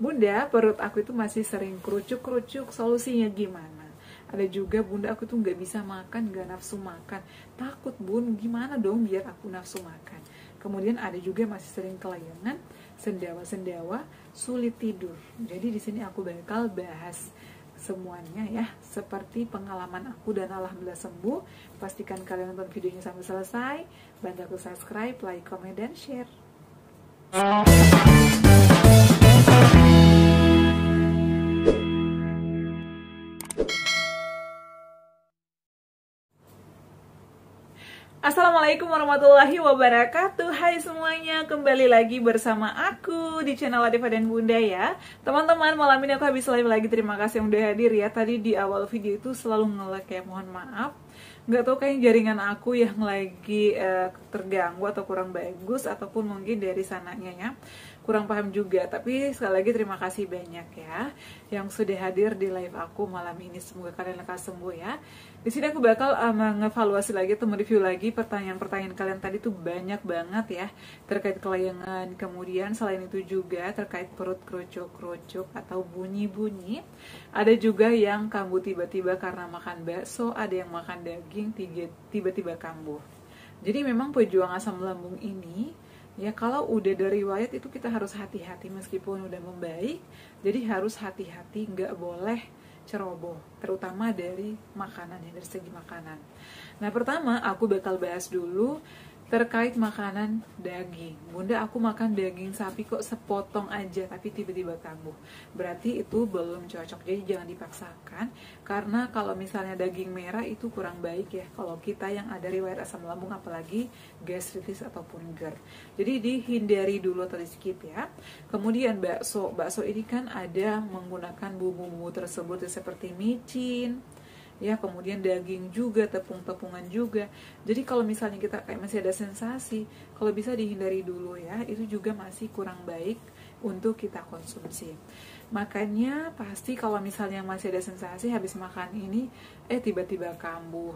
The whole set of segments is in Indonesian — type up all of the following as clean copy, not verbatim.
Bunda, perut aku itu masih sering kerucuk-kerucuk, solusinya gimana? Ada juga, Bunda, aku tuh nggak bisa makan, nggak nafsu makan. Takut, Bun, gimana dong biar aku nafsu makan? Kemudian ada juga masih sering kelayangan, sendawa-sendawa, sulit tidur. Jadi di sini aku bakal bahas semuanya ya, seperti pengalaman aku dan alhamdulillah sembuh. Pastikan kalian nonton videonya sampai selesai. Bantu aku subscribe, like, komen, dan share. Assalamualaikum warahmatullahi wabarakatuh. Hai semuanya, kembali lagi bersama aku di channel Adeeva dan Bunda ya. Teman-teman, malam ini aku habis live lagi. Terima kasih yang udah hadir ya. Tadi di awal video itu selalu nge-like ya, mohon maaf. Nggak tahu kayaknya jaringan aku yang lagi terganggu atau kurang bagus, ataupun mungkin dari sananya ya, kurang paham juga. Tapi sekali lagi terima kasih banyak ya yang sudah hadir di live aku malam ini. Semoga kalian lekas sembuh ya. Di sini aku bakal mengevaluasi lagi atau mereview lagi pertanyaan-pertanyaan kalian tadi tuh banyak banget ya, terkait kelayangan, kemudian selain itu juga terkait perut kerucuk-kerucuk atau bunyi-bunyi. Ada juga yang kambuh tiba-tiba karena makan bakso, ada yang makan daging tiba-tiba kambuh. Jadi memang pejuang asam lambung ini ya, kalau udah dari riwayat itu kita harus hati-hati, meskipun udah membaik, jadi harus hati-hati, nggak boleh ceroboh, terutama dari makanan ya, dari segi makanan. Nah, pertama aku bakal bahas dulu terkait makanan daging. Bunda, aku makan daging sapi kok sepotong aja tapi tiba-tiba kambuh. Berarti itu belum cocok, jadi jangan dipaksakan. Karena kalau misalnya daging merah itu kurang baik ya, kalau kita yang ada riwayat asam lambung, apalagi gastritis ataupun GERD. Jadi dihindari dulu atau di skip ya. Kemudian bakso. Bakso ini kan ada menggunakan bumbu-bumbu tersebut seperti micin ya, kemudian daging juga, tepung-tepungan juga. Jadi kalau misalnya kita kayak masih ada sensasi, kalau bisa dihindari dulu ya, itu juga masih kurang baik untuk kita konsumsi. Makanya pasti kalau misalnya masih ada sensasi habis makan ini, tiba-tiba kambuh,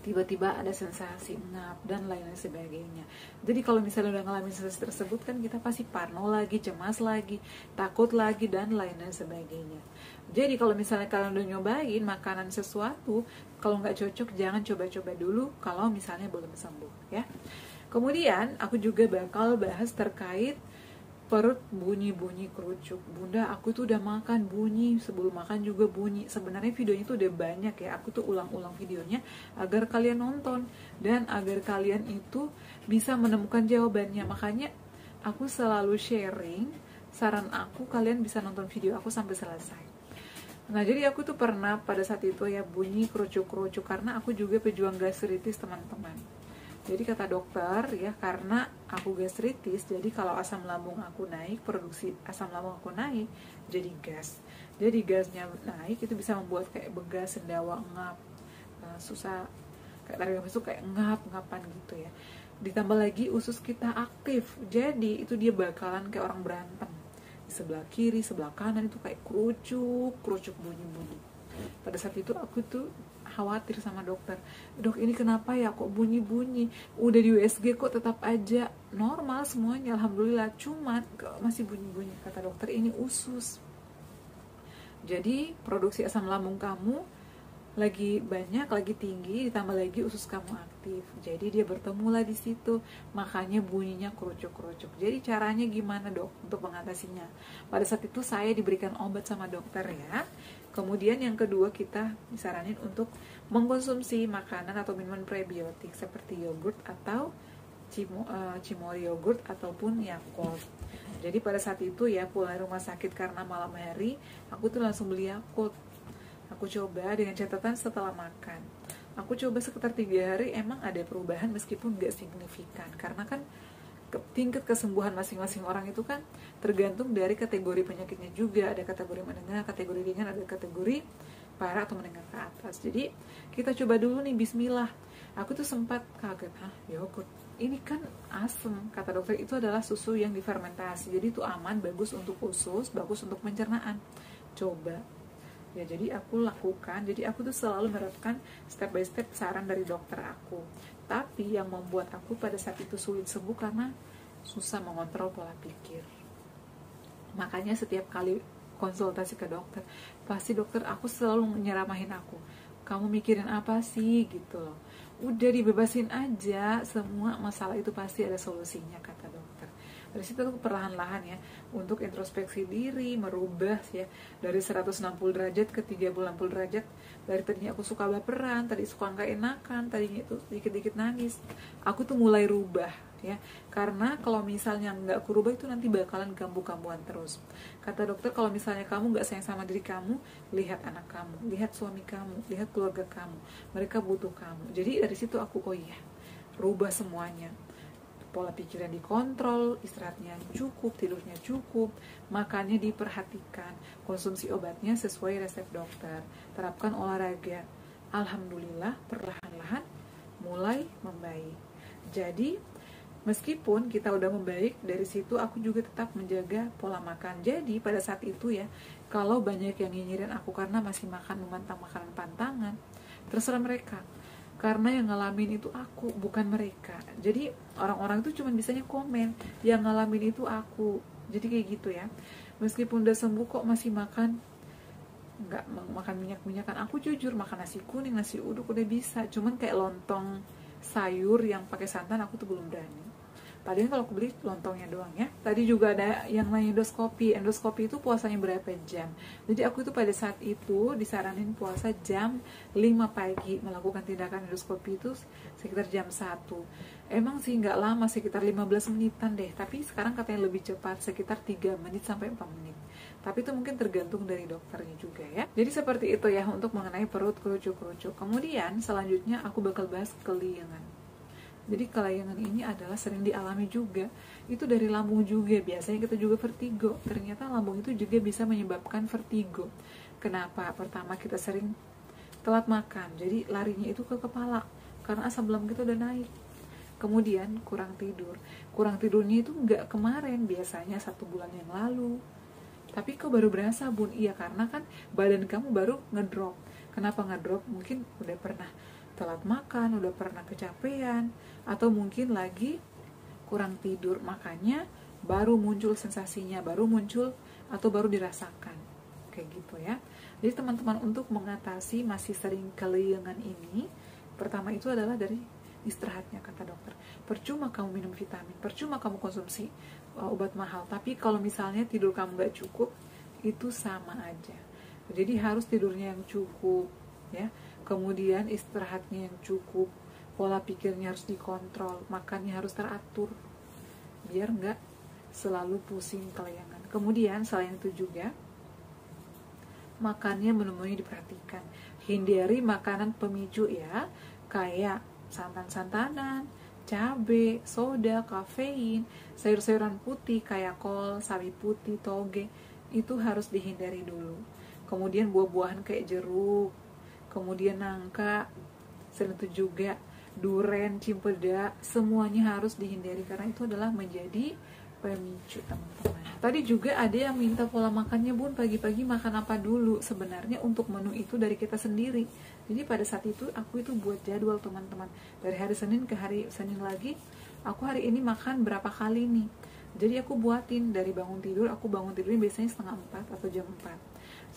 tiba-tiba ada sensasi ngap dan lain-lain sebagainya. Jadi kalau misalnya udah ngalamin sensasi tersebut kan kita pasti parno lagi, cemas lagi, takut lagi, dan lain-lain sebagainya. Jadi kalau misalnya kalian udah nyobain makanan sesuatu, kalau nggak cocok jangan coba-coba dulu kalau misalnya belum sembuh ya. Kemudian aku juga bakal bahas terkait perut bunyi-bunyi kerucuk. Bunda, aku tuh udah makan bunyi, sebelum makan juga bunyi. Sebenarnya videonya tuh udah banyak ya, aku tuh ulang-ulang videonya agar kalian nonton dan agar kalian itu bisa menemukan jawabannya. Makanya aku selalu sharing saran aku, kalian bisa nonton video aku sampai selesai. Nah, jadi aku tuh pernah pada saat itu ya bunyi kerucuk-kerucuk, karena aku juga pejuang gastritis, teman-teman. Jadi kata dokter ya, karena aku gastritis, jadi kalau asam lambung aku naik, produksi asam lambung aku naik, jadi gas. Jadi gasnya naik itu bisa membuat kayak begas, sendawa, ngap, susah, kayak tarik nafas kayak ngap-ngapan gitu ya. Ditambah lagi usus kita aktif, jadi itu dia bakalan kayak orang berantem. Di sebelah kiri, sebelah kanan itu kayak kerucuk bunyi-bunyi. Pada saat itu aku tuh khawatir sama dokter, "Dok, ini kenapa ya kok bunyi-bunyi? Udah di USG kok tetap aja normal semuanya, alhamdulillah, cuman masih bunyi-bunyi." Kata dokter, "Ini usus, jadi produksi asam lambung kamu lagi banyak, lagi tinggi, ditambah lagi usus kamu aktif, jadi dia bertemulah di situ, makanya bunyinya kerucuk-kerucuk." "Jadi caranya gimana, Dok, untuk mengatasinya?" Pada saat itu saya diberikan obat sama dokter ya. Kemudian yang kedua, kita disaranin untuk mengkonsumsi makanan atau minuman prebiotik seperti yogurt atau Cimory yogurt ataupun Yakult. Jadi pada saat itu ya, pulang rumah sakit karena malam hari, aku tuh langsung beli Yakult. Aku coba dengan catatan setelah makan. Aku coba sekitar 3 hari, emang ada perubahan meskipun nggak signifikan. Karena kan tingkat kesembuhan masing-masing orang itu kan tergantung dari kategori penyakitnya juga. Ada kategori menengah, kategori ringan, ada kategori parah atau menengah ke atas. Jadi kita coba dulu nih, bismillah. Aku tuh sempat kaget, yogurt ini kan asam. Kata dokter itu adalah susu yang difermentasi, jadi itu aman, bagus untuk usus, bagus untuk pencernaan. Coba ya, jadi aku lakukan. Jadi aku tuh selalu menerapkan step by step saran dari dokter aku. Tapi yang membuat aku pada saat itu sulit sembuh karena susah mengontrol pola pikir. Maka Makanya setiap kali konsultasi ke dokter, pasti dokter aku selalu nyeramahin aku, kamu mikirin apa sih gitu loh, udah dibebasin aja, semua masalah itu pasti ada solusinya, kata dokter. Dari situ tuh perlahan-lahan ya, untuk introspeksi diri, merubah ya, dari 160 derajat ke 360 derajat. Dari tadinya aku suka baperan, tadi suka nggak enakan, tadinya itu dikit-dikit nangis, aku tuh mulai rubah ya, karena kalau misalnya nggak aku rubah itu nanti bakalan kambuh-kambuhan terus. Kata dokter, kalau misalnya kamu nggak sayang sama diri kamu, lihat anak kamu, lihat suami kamu, lihat keluarga kamu, mereka butuh kamu. Jadi dari situ aku, oh iya, rubah semuanya. Pola pikirnya dikontrol, istirahatnya cukup, tidurnya cukup, makannya diperhatikan, konsumsi obatnya sesuai resep dokter, terapkan olahraga. Alhamdulillah perlahan-lahan mulai membaik. Jadi meskipun kita udah membaik, dari situ aku juga tetap menjaga pola makan. Jadi pada saat itu ya, kalau banyak yang nyinyirin aku karena masih makan memantang makanan pantangan, terserah mereka. Karena yang ngalamin itu aku, bukan mereka. Jadi orang-orang itu cuma bisanya komen, yang ngalamin itu aku. Jadi kayak gitu ya. Meskipun udah sembuh kok masih makan, nggak makan minyak-minyakan. Aku jujur makan nasi kuning, nasi uduk udah bisa. Cuman kayak lontong sayur yang pakai santan aku tuh belum berani. Padahal kalau aku beli lontongnya doang ya. Tadi juga ada yang nanya endoskopi. Endoskopi itu puasanya berapa jam? Jadi aku itu pada saat itu disaranin puasa jam 5 pagi. Melakukan tindakan endoskopi itu sekitar jam 1. Emang sih nggak lama, sekitar 15 menitan deh. Tapi sekarang katanya lebih cepat, sekitar 3 menit sampai 4 menit. Tapi itu mungkin tergantung dari dokternya juga ya. Jadi seperti itu ya untuk mengenai perut kerucuk-kerucuk. Kemudian selanjutnya aku bakal bahas keliengan. Jadi kelayangan ini adalah sering dialami juga, itu dari lambung juga, biasanya kita juga vertigo. Ternyata lambung itu juga bisa menyebabkan vertigo. Kenapa? Pertama, kita sering telat makan, jadi larinya itu ke kepala, karena asam lambung kita udah naik. Kemudian kurang tidur, kurang tidurnya itu nggak kemarin, biasanya 1 bulan yang lalu. Tapi kok baru berasa bun? Iya, karena kan badan kamu baru ngedrop. Kenapa ngedrop? Mungkin udah pernah telat makan, udah pernah kecapean, atau mungkin lagi kurang tidur, makanya baru muncul sensasinya, baru muncul atau baru dirasakan, kayak gitu ya. Jadi teman-teman, untuk mengatasi masih sering keliengan ini, pertama itu adalah dari istirahatnya, kata dokter. Percuma kamu minum vitamin, percuma kamu konsumsi obat mahal, tapi kalau misalnya tidur kamu nggak cukup, itu sama aja. Jadi harus tidurnya yang cukup ya. Kemudian istirahatnya yang cukup, pola pikirnya harus dikontrol, makannya harus teratur, biar nggak selalu pusing kelayangan. Kemudian selain itu juga, makannya menu-menunya diperhatikan, hindari makanan pemicu ya, kayak santan-santanan, cabai, soda, kafein, sayur-sayuran putih kayak kol, sawi putih, toge, itu harus dihindari dulu. Kemudian buah-buahan kayak jeruk, kemudian nangka, selain itu juga duren, cimpedak, semuanya harus dihindari karena itu adalah menjadi pemicu, teman-teman. Tadi juga ada yang minta pola makannya, bun, pagi-pagi makan apa dulu? Sebenarnya untuk menu itu dari kita sendiri. Jadi pada saat itu aku itu buat jadwal, teman-teman. Dari hari Senin ke hari Senin lagi, aku hari ini makan berapa kali nih. Jadi aku buatin dari bangun tidur, aku bangun tidurnya biasanya 3:30 atau jam 4.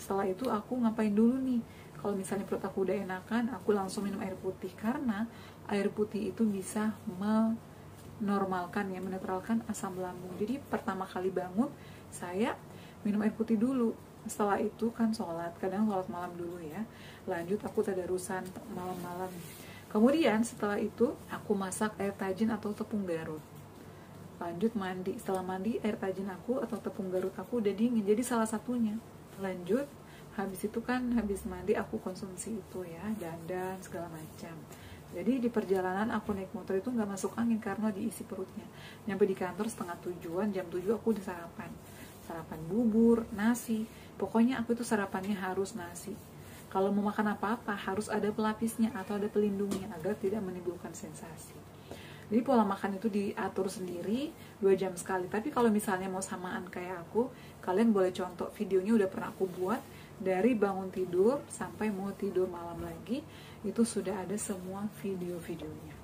Setelah itu aku ngapain dulu nih? Kalau misalnya perut aku udah enakan, aku langsung minum air putih, karena air putih itu bisa menormalkan ya, menetralkan asam lambung. Jadi pertama kali bangun saya minum air putih dulu. Setelah itu kan sholat, kadang sholat malam dulu ya. Lanjut aku tadarusan malam-malam. Kemudian setelah itu aku masak air tajin atau tepung garut. Lanjut mandi. Setelah mandi, air tajin aku atau tepung garut aku udah dingin. Jadi salah satunya. Lanjut habis itu kan, habis mandi aku konsumsi itu ya, dandan segala macam. Jadi di perjalanan aku naik motor itu nggak masuk angin karena diisi perutnya. Nyampe di kantor 6:30-an, jam 7 aku udah sarapan. Sarapan bubur, nasi, pokoknya aku itu sarapannya harus nasi. Kalau mau makan apa-apa harus ada pelapisnya atau ada pelindungnya agar tidak menimbulkan sensasi. Jadi pola makan itu diatur sendiri 2 jam sekali. Tapi kalau misalnya mau samaan kayak aku, kalian boleh contoh videonya, udah pernah aku buat. Dari bangun tidur sampai mau tidur malam lagi, itu sudah ada semua video-videonya.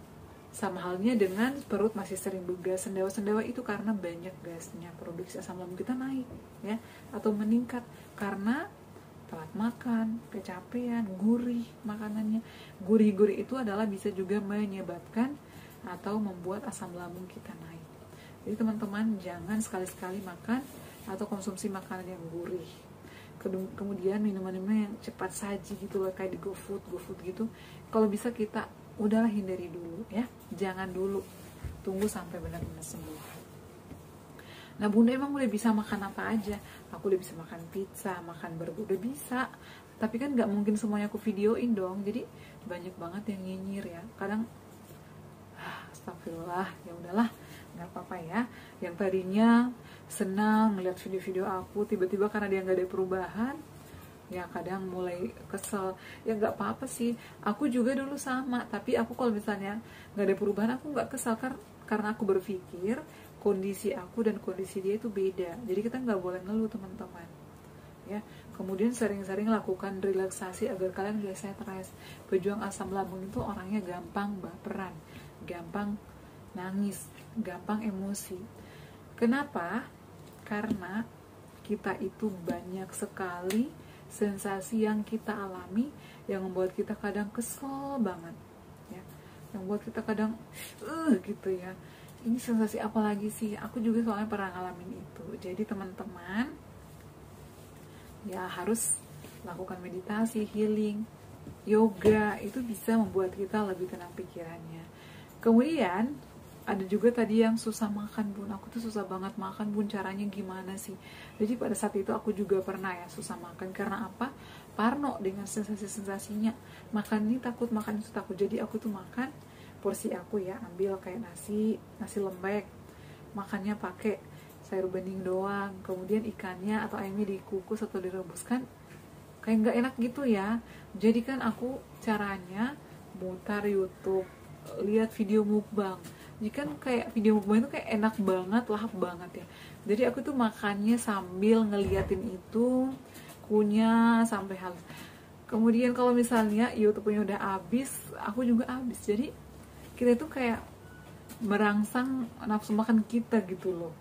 Sama halnya dengan perut masih sering bergas, sendawa-sendawa itu karena banyak gasnya, produksi asam lambung kita naik ya, atau meningkat karena telat makan, kecapean, gurih makanannya. Gurih-gurih itu adalah bisa juga menyebabkan atau membuat asam lambung kita naik. Jadi teman-teman jangan sekali-sekali makan atau konsumsi makanan yang gurih. Kemudian minuman-minuman yang cepat saji gitu loh, kayak di GoFood gitu. Kalau bisa kita udahlah hindari dulu ya, jangan dulu, tunggu sampai benar-benar sembuh. Nah Bunda emang udah bisa makan apa aja, aku udah bisa makan pizza, makan burger, udah bisa, tapi kan nggak mungkin semuanya aku videoin dong, jadi banyak banget yang nyinyir ya, kadang astagfirullah, ya udahlah nggak apa-apa ya, yang tadinya senang ngeliat video-video aku, tiba-tiba karena dia nggak ada perubahan, ya kadang mulai kesel. Ya nggak apa-apa sih, aku juga dulu sama, tapi aku kalau misalnya nggak ada perubahan aku nggak kesal, karena aku berpikir kondisi aku dan kondisi dia itu beda, jadi kita nggak boleh ngeluh teman-teman ya. Kemudian sering-sering lakukan relaksasi agar kalian gak stres. Pejuang asam lambung itu orangnya gampang baperan, gampang nangis, gampang emosi. Kenapa? Karena kita itu banyak sekali sensasi yang kita alami yang membuat kita kadang kesel banget ya, yang membuat kita kadang gitu ya, ini sensasi apa lagi sih, aku juga soalnya pernah ngalamin itu. Jadi teman-teman ya harus lakukan meditasi, healing, yoga, itu bisa membuat kita lebih tenang pikirannya. Kemudian ada juga tadi yang susah makan, Bun. Aku tuh susah banget makan, Bun. Caranya gimana sih? Jadi pada saat itu aku juga pernah ya susah makan. Karena apa? Parno dengan sensasi-sensasinya. Makan ini takut, makan itu takut. Jadi aku tuh makan porsi aku ya. Ambil kayak nasi lembek. Makannya pakai sayur bening doang. Kemudian ikannya atau ayamnya dikukus atau direbuskan. Kayak nggak enak gitu ya. Jadi kan aku caranya mutar YouTube, lihat video mukbang. Jadi kan kayak video mukbang itu kayak enak banget, lahap banget ya. Jadi aku tuh makannya sambil ngeliatin itu, kunyah sampai halus. Kemudian kalau misalnya YouTube-nya udah habis, aku juga habis. Jadi kita itu kayak merangsang nafsu makan kita gitu loh.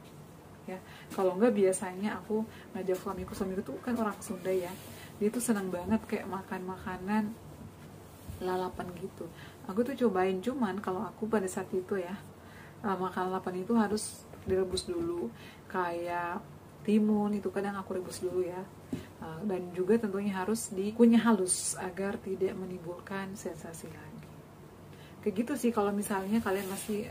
Ya, kalau enggak biasanya aku ngajak suamiku tuh kan orang Sunda ya. Dia tuh senang banget kayak makan makanan lalapan gitu. Aku tuh cobain, cuman kalau aku pada saat itu ya makan lalapan itu harus direbus dulu, kayak timun itu kadang aku rebus dulu ya, dan juga tentunya harus dikunyah halus agar tidak menimbulkan sensasi lagi. Kayak gitu sih kalau misalnya kalian masih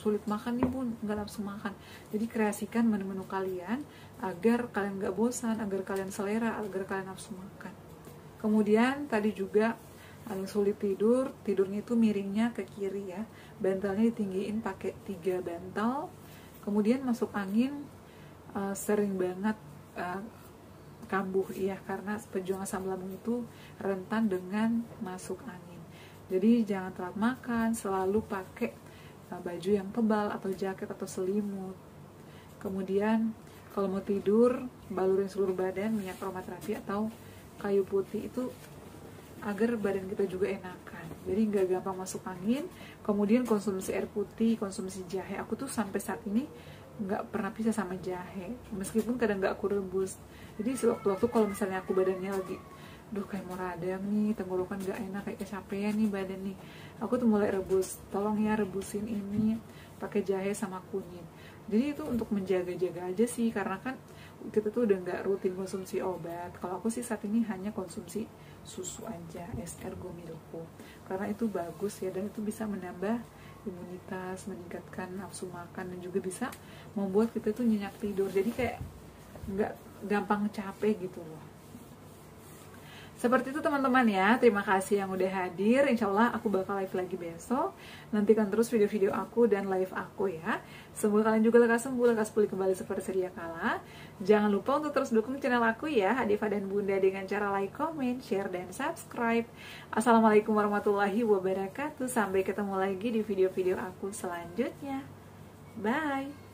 sulit makan nih Bun, nggak nafsu makan. Jadi kreasikan menu-menu kalian agar kalian nggak bosan, agar kalian selera, agar kalian nafsu makan. Kemudian tadi juga paling sulit tidur, tidurnya itu miringnya ke kiri ya, bantalnya ditinggiin pakai 3 bantal. Kemudian masuk angin sering banget kambuh ya, karena pejuang asam lambung itu rentan dengan masuk angin. Jadi jangan telat makan, selalu pakai baju yang tebal atau jaket atau selimut. Kemudian kalau mau tidur balurin seluruh badan minyak aromaterapi atau kayu putih itu agar badan kita juga enakan, jadi nggak gampang masuk angin. Kemudian konsumsi air putih, konsumsi jahe. Aku tuh sampai saat ini nggak pernah pisah sama jahe, meskipun kadang nggak aku rebus. Jadi sewaktu-waktu kalau misalnya aku badannya lagi, duh kayak mau radang nih, tenggorokan nggak enak, kayak kecapean nih badan nih, aku tuh mulai rebus. Tolong ya rebusin ini pakai jahe sama kunyit. Jadi itu untuk menjaga-jaga aja sih, karena kan kita tuh udah nggak rutin konsumsi obat. Kalau aku sih saat ini hanya konsumsi susu aja, Estergomilpo. Karena itu bagus ya, dan itu bisa menambah imunitas, meningkatkan nafsu makan, dan juga bisa membuat kita tuh nyenyak tidur. Jadi kayak nggak gampang capek gitu loh. Seperti itu teman-teman ya, terima kasih yang udah hadir. Insya Allah aku bakal live lagi besok. Nantikan terus video-video aku dan live aku ya. Semoga kalian juga lekas sembuh, lekas pulih kembali seperti sedia kala. Jangan lupa untuk terus dukung channel aku ya, Adeeva dan Bunda, dengan cara like, comment, share, dan subscribe. Assalamualaikum warahmatullahi wabarakatuh. Sampai ketemu lagi di video-video aku selanjutnya. Bye!